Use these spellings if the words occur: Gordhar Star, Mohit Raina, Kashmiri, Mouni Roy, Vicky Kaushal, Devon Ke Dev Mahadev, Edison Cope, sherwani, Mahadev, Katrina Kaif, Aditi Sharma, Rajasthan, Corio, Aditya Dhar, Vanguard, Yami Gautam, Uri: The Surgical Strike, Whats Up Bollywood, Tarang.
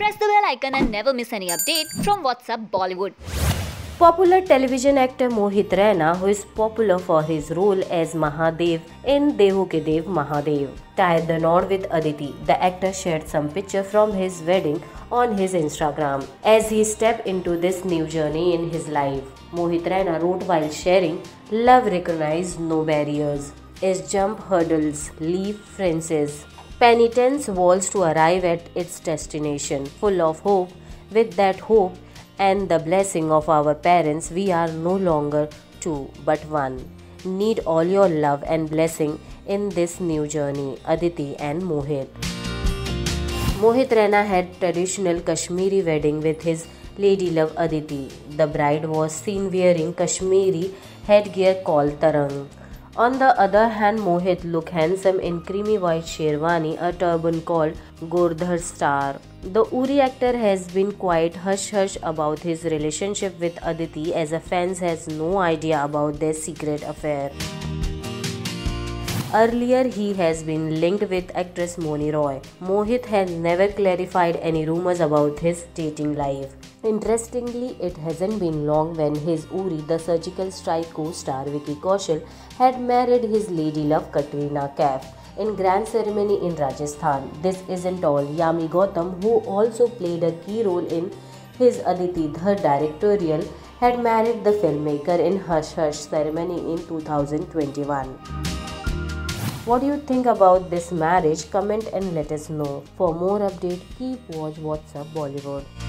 Press the bell icon and never miss any update from Whats Up Bollywood. Popular television actor Mohit Raina, who is popular for his role as Mahadev in Devon Ke Dev Mahadev, tied the knot with Aditi. The actor shared some picture from his wedding on his Instagram as he stepped into this new journey in his life. Mohit Raina wrote while sharing, "Love recognizes no barriers. Is jump hurdles, leap fences, penitence walls to arrive at its destination. Full of hope, with that hope, and the blessing of our parents, we are no longer two but one. Need all your love and blessing in this new journey." Aditi and Mohit. Mohit Raina had traditional Kashmiri wedding with his lady love Aditi. The bride was seen wearing Kashmiri headgear called Tarang. On the other hand, Mohit looked handsome in creamy white sherwani, a turban called Gordhar Star. The Uri actor has been quite hush-hush about his relationship with Aditi, as a fans has no idea about their secret affair. Earlier, he has been linked with actress Mouni Roy. Mohit has never clarified any rumors about his dating life. Interestingly, it hasn't been long when his Uri: The Surgical Strike co-star Vicky Kaushal had married his lady love Katrina Kaif in grand ceremony in Rajasthan. This isn't all. Yami Gautam, who also played a key role in his Aditya Dhar directorial, had married the filmmaker in Hush Hush ceremony in 2021. What do you think about this marriage? Comment and let us know. For more update, keep watch What's Up Bollywood.